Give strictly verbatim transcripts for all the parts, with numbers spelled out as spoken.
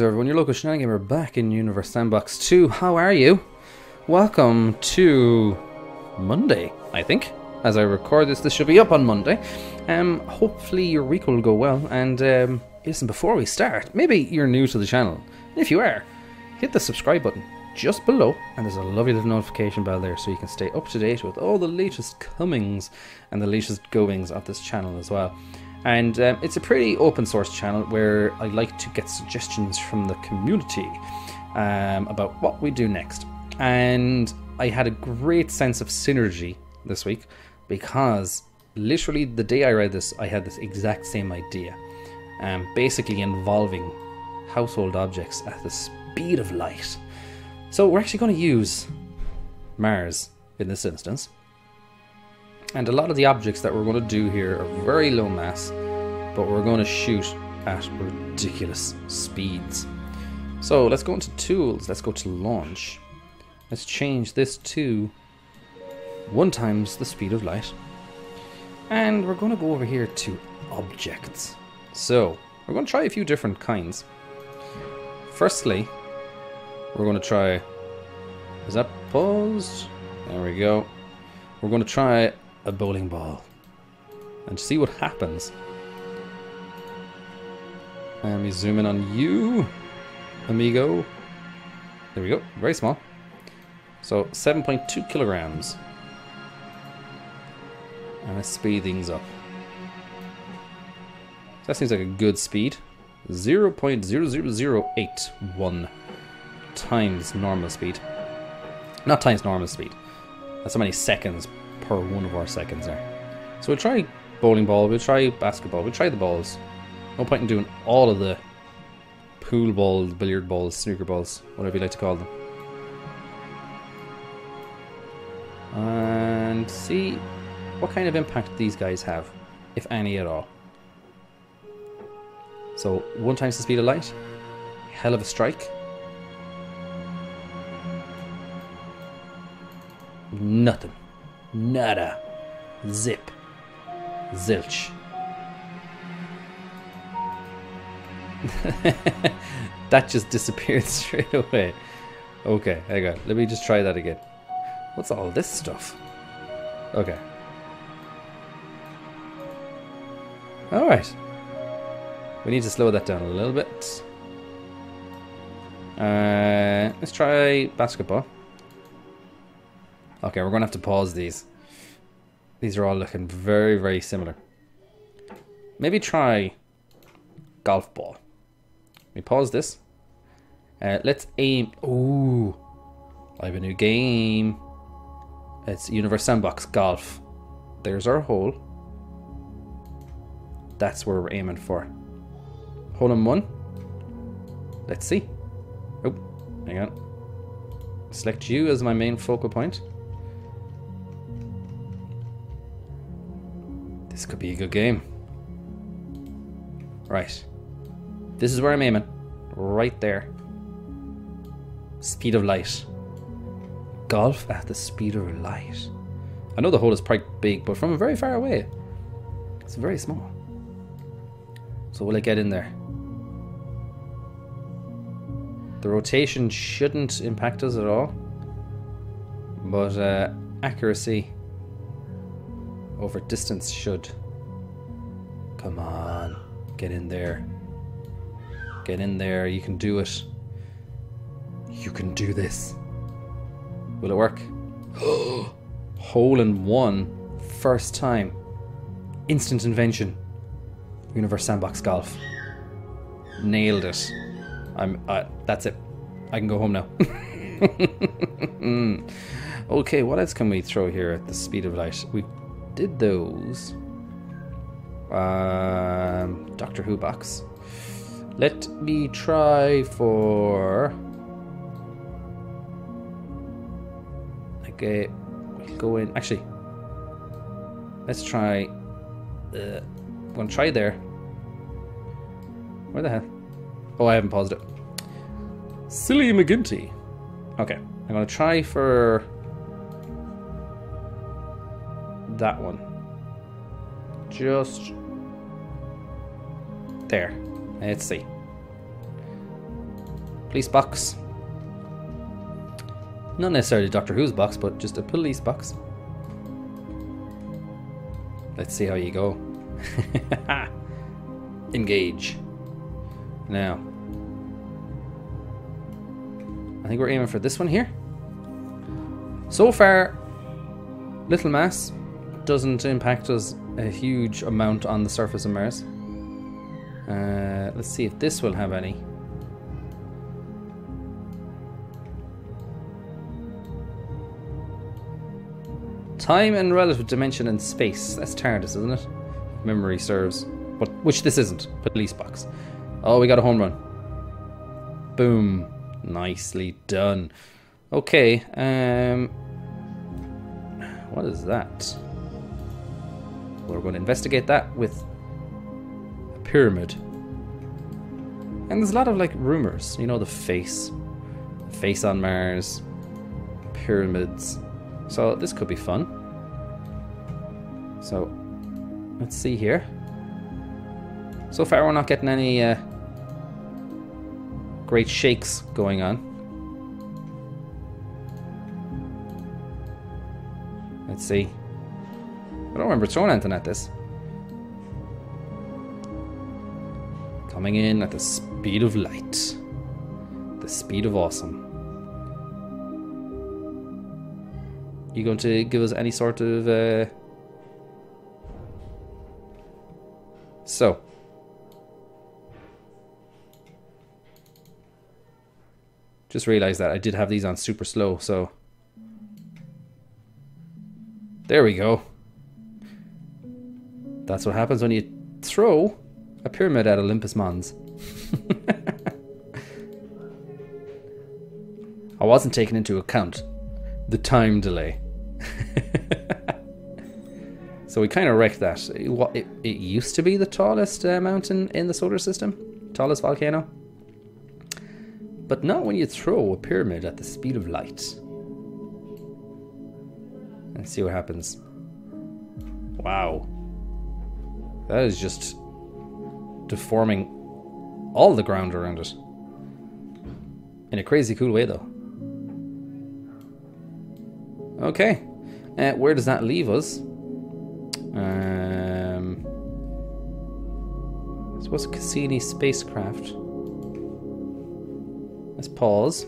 Greetings everyone, your local shenanigan. We're back in Universe Sandbox two. How are you? Welcome to Monday, I think. As I record this, this should be up on Monday. Um, hopefully your week will go well. And um, listen, before we start, maybe you're new to the channel. And if you are, hit the subscribe button just below. And there's a lovely little notification bell there so you can stay up to date with all the latest comings and the latest goings of this channel as well. And um, it's a pretty open source channel where I like to get suggestions from the community um, about what we do next. And I had a great sense of synergy this week because literally the day I read this, I had this exact same idea. Um, basically involving household objects at the speed of light. So we're actually going to use Mars in this instance. And a lot of the objects that we're going to do here are very low mass, but we're going to shoot at ridiculous speeds. So let's go into tools, let's go to launch. Let's change this to one times the speed of light. And we're going to go over here to objects. So we're going to try a few different kinds. Firstly, we're going to try, is that paused? There we go. We're going to try a bowling ball and see what happens. Let me zoom in on you, amigo. There we go, very small. So seven point two kilograms. And let's speed things up. So that seems like a good speed. zero point zero zero zero eight one times normal speed. Not times normal speed. That's how many seconds per one of our seconds there. So we'll try bowling ball, we'll try basketball, we'll try the balls. No point in doing all of the pool balls, billiard balls, snooker balls, whatever you like to call them. And see what kind of impact these guys have, if any at all. So one times the speed of light, hell of a strike. Nothing. Nada. Zip. Zilch. That just disappeared straight away. Okay, hang on. Let me just try that again. What's all this stuff? Okay. Alright. We need to slow that down a little bit. Uh, let's try basketball. Okay, we're going to have to pause these. These are all looking very, very similar. Maybe try golf ball. Let me pause this. Uh, let's aim. Ooh, I have a new game. It's Universe Sandbox Golf. There's our hole. That's where we're aiming for. Hole in one. Let's see. Oh, hang on. Select you as my main focal point. This could be a good game. Right. This is where I'm aiming. Right there. Speed of light. Golf at the speed of light. I know the hole is quite big, but from very far away, it's very small. So will it get in there? The rotation shouldn't impact us at all. But uh, accuracy over distance should. Come on, get in there. Get in there, you can do it. You can do this. Will it work? Hole in one, first time. Instant invention. Universe Sandbox Golf. Nailed it. I'm. Uh, that's it. I can go home now. Okay, what else can we throw here at the speed of light? We. Did those um, Doctor Who box. Let me try for okay we'll go in actually let's try uh, I'm gonna try there. Where the hell? Oh, I haven't paused it. Silly McGinty. Okay, I'm gonna try for that one. Just there. Let's see. Police box. Not necessarily Doctor Who's box, but just a police box. Let's see how you go. Engage. Now. I think we're aiming for this one here. So far, little mass doesn't impact us a huge amount on the surface of Mars. Uh, let's see if this will have any. Time and relative dimension and space. That's TARDIS, isn't it? Memory serves. But which this isn't. Police box. Oh, we got a home run. Boom. Nicely done. Okay. Um, what is that? We're going to investigate that with a pyramid. And there's a lot of like rumors. You know, the face. Face on Mars. Pyramids. So this could be fun. So, let's see here. So far we're not getting any uh, great shakes going on. Let's see. I don't remember throwing anything at this. Coming in at the speed of light. The speed of awesome. You going to give us any sort of... Uh, So. Just realized that I did have these on super slow, so. There we go. That's what happens when you throw a pyramid at Olympus Mons. I wasn't taking into account the time delay. So we kind of wrecked that. It, it, it used to be the tallest uh, mountain in the solar system. Tallest volcano. But not when you throw a pyramid at the speed of light. Let's see what happens. Wow. That is just deforming all the ground around it. In a crazy cool way though. Okay. Uh, where does that leave us? Um, so what's Cassini spacecraft? Let's pause.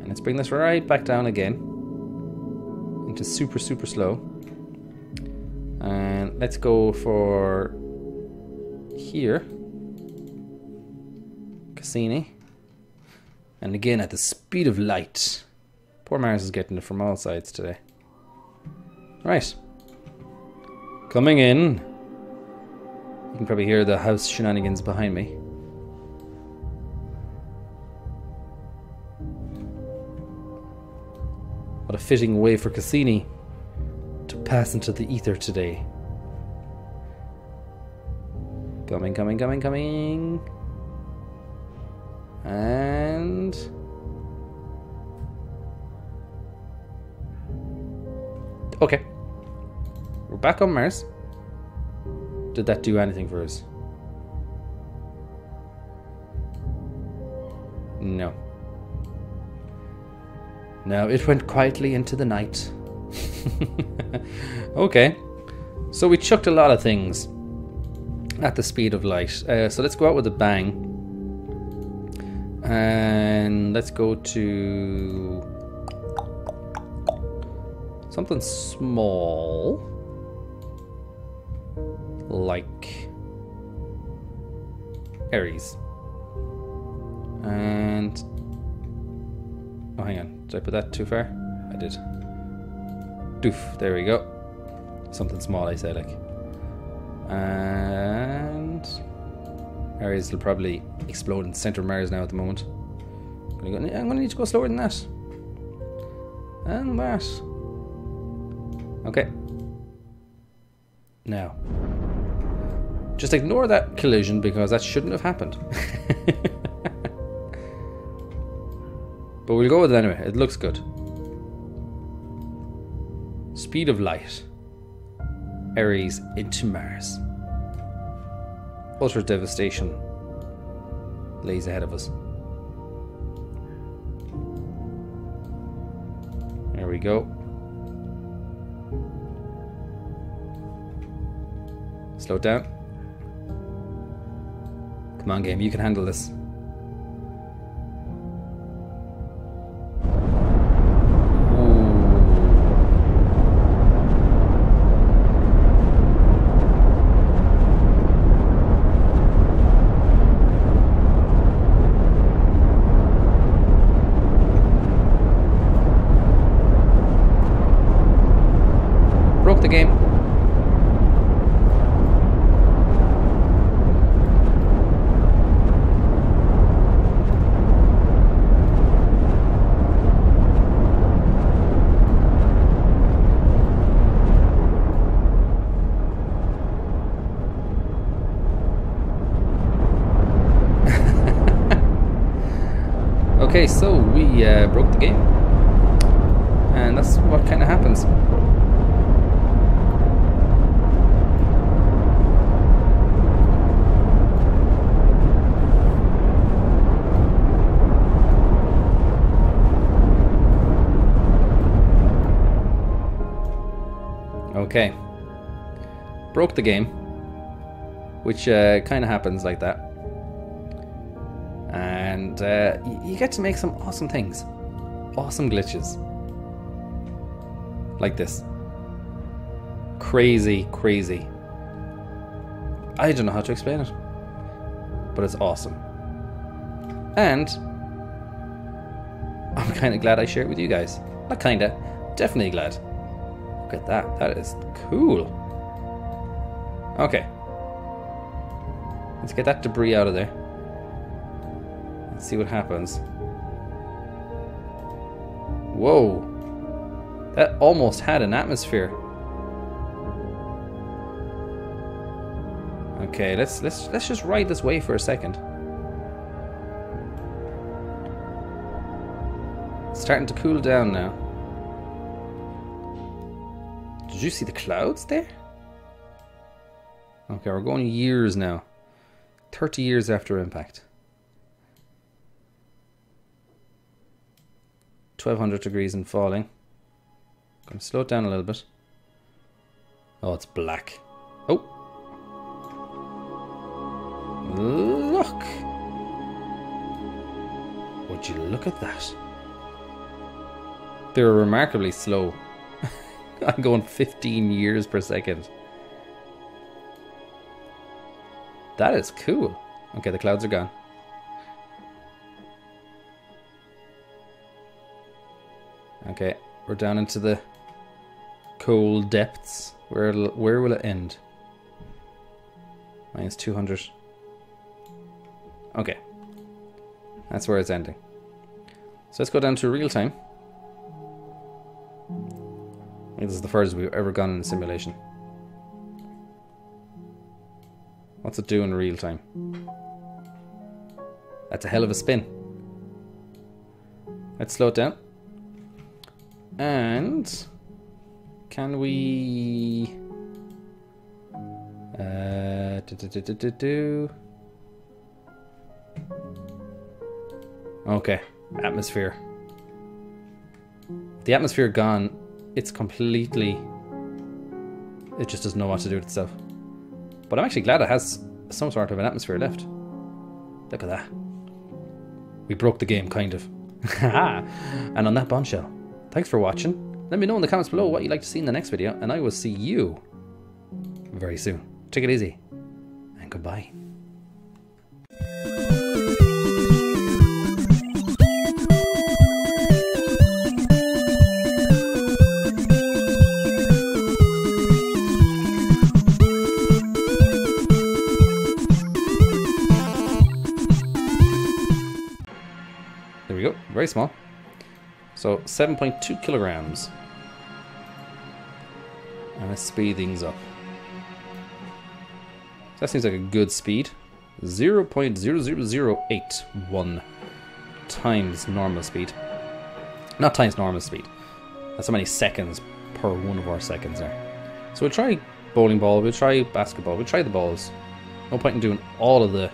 And let's bring this right back down again. Into super, super slow. And let's go for here. Cassini. And again at the speed of light. Poor Mars is getting it from all sides today. Right. Coming in. You can probably hear the house shenanigans behind me. What a fitting way for Cassini to pass into the ether today. Coming, coming, coming, coming. And... okay. We're back on Mars. Did that do anything for us? No. No, it went quietly into the night. Okay. So we chucked a lot of things at the speed of light. Uh, so let's go out with a bang. And let's go to... something small. Like Aries. And oh, hang on. Did I put that too far? I did. Doof. There we go. Something small, I say, like. And Aries will probably explode in the center of Mars now at the moment. I'm going to need to go slower than that. And that. Okay. Now. Just ignore that collision because that shouldn't have happened. But we'll go with it anyway. It looks good. Speed of light. Aries into Mars. Utter devastation. lays ahead of us. There we go. Slow it down. Come on, game, you can handle this. The game. Okay, so we uh, broke the game, and that's what kind of happens. Okay, broke the game, which uh, kind of happens like that, and uh, you get to make some awesome things, awesome glitches, like this. Crazy, crazy. I don't know how to explain it, but it's awesome, and I'm kind of glad I shared it with you guys. Not kinda, definitely glad. Look at that, that is cool. Okay. Let's get that debris out of there. Let's see what happens. Whoa. That almost had an atmosphere. Okay, let's let's let's just ride this way for a second. It's starting to cool down now. Did you see the clouds there? Okay, we're going years now. thirty years after impact. twelve hundred degrees and falling. Gonna slow it down a little bit. Oh, it's black. Oh. Look. Would you look at that? They're remarkably slow. I'm going fifteen years per second. That is cool. Okay, the clouds are gone. Okay, we're down into the cold depths. Where where will it end? minus two hundred. Okay. That's where it's ending. So let's go down to real time. This is the furthest we've ever gone in a simulation. What's it do in real time? That's a hell of a spin. Let's slow it down. And can we uh do, do, do, do, do, do. Okay, atmosphere. The atmosphere gone. It's completely, it just doesn't know what to do with itself. But I'm actually glad it has some sort of an atmosphere left. Look at that. We broke the game, kind of. And on that bombshell, thanks for watching. Let me know in the comments below what you'd like to see in the next video, and I will see you very soon. Take it easy, and goodbye. Very small. So seven point two kilograms. And let's speed things up. So that seems like a good speed. zero point zero zero zero eight one times normal speed. Not times normal speed. That's how many seconds per one of our seconds there. So we'll try bowling ball, we'll try basketball, we'll try the balls. No point in doing all of the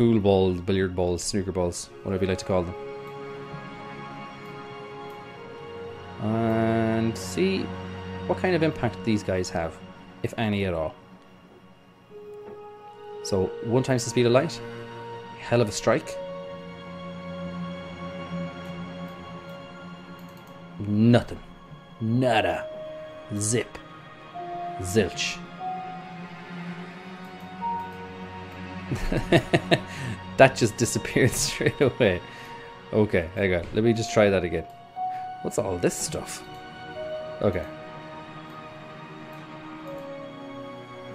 pool balls, billiard balls, snooker balls, whatever you like to call them. And see what kind of impact these guys have, if any at all. So one times the speed of light, hell of a strike. Nothing. Nada. Zip. Zilch. That just disappeared straight away. Okay, hang on. Let me just try that again. What's all this stuff? Okay.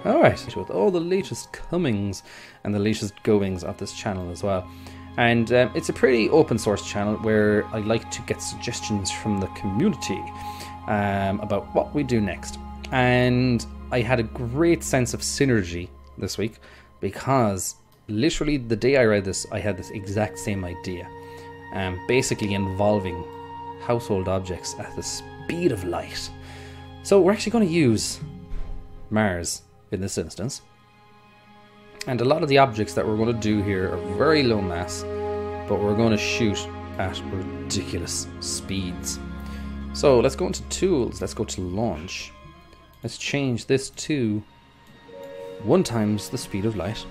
Alright, with all the latest comings and the latest goings of this channel as well. And um, it's a pretty open source channel where I like to get suggestions from the community um, about what we do next. And I had a great sense of synergy this week, because literally the day I read this, I had this exact same idea. Um, basically involving household objects at the speed of light. So we're actually going to use Mars in this instance. And a lot of the objects that we're going to do here are very low mass, but we're going to shoot at ridiculous speeds. So let's go into tools, let's go to launch. Let's change this to one times the speed of light.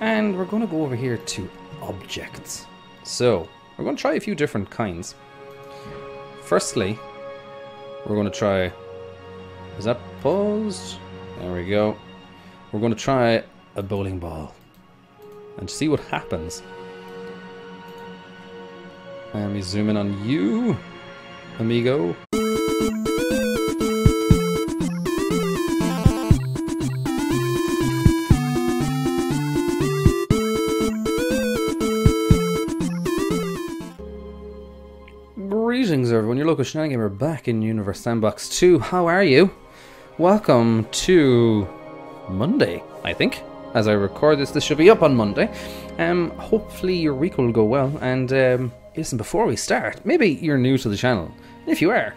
And we're going to go over here to objects. So we're going to try a few different kinds. Firstly, we're going to try... Is that paused? There we go. We're going to try a bowling ball and see what happens. Let me zoom in on you, amigo. Greetings everyone, your local shenanigamer back in Universe Sandbox two. How are you? Welcome to Monday, I think. As I record this, this should be up on Monday. Um, hopefully your week will go well. And um, listen, before we start, maybe you're new to the channel. If you are,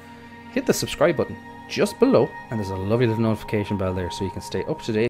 hit the subscribe button just below, and there's a lovely little notification bell there so you can stay up to date.